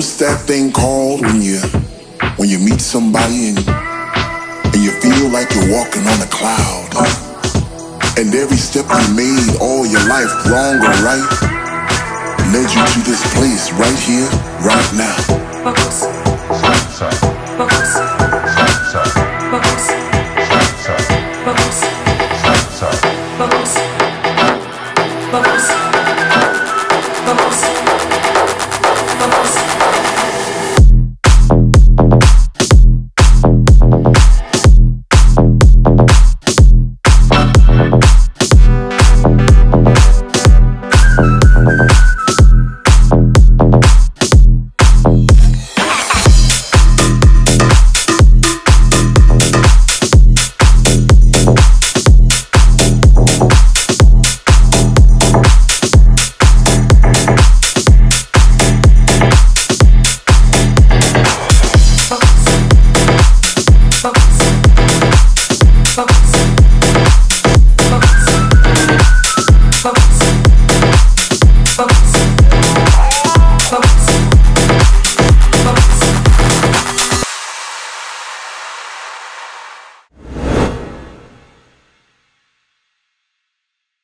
What's that thing called when you meet somebody and you feel like you're walking on a cloud? And every step you made all your life, wrong or right, led you to this place right here, right now.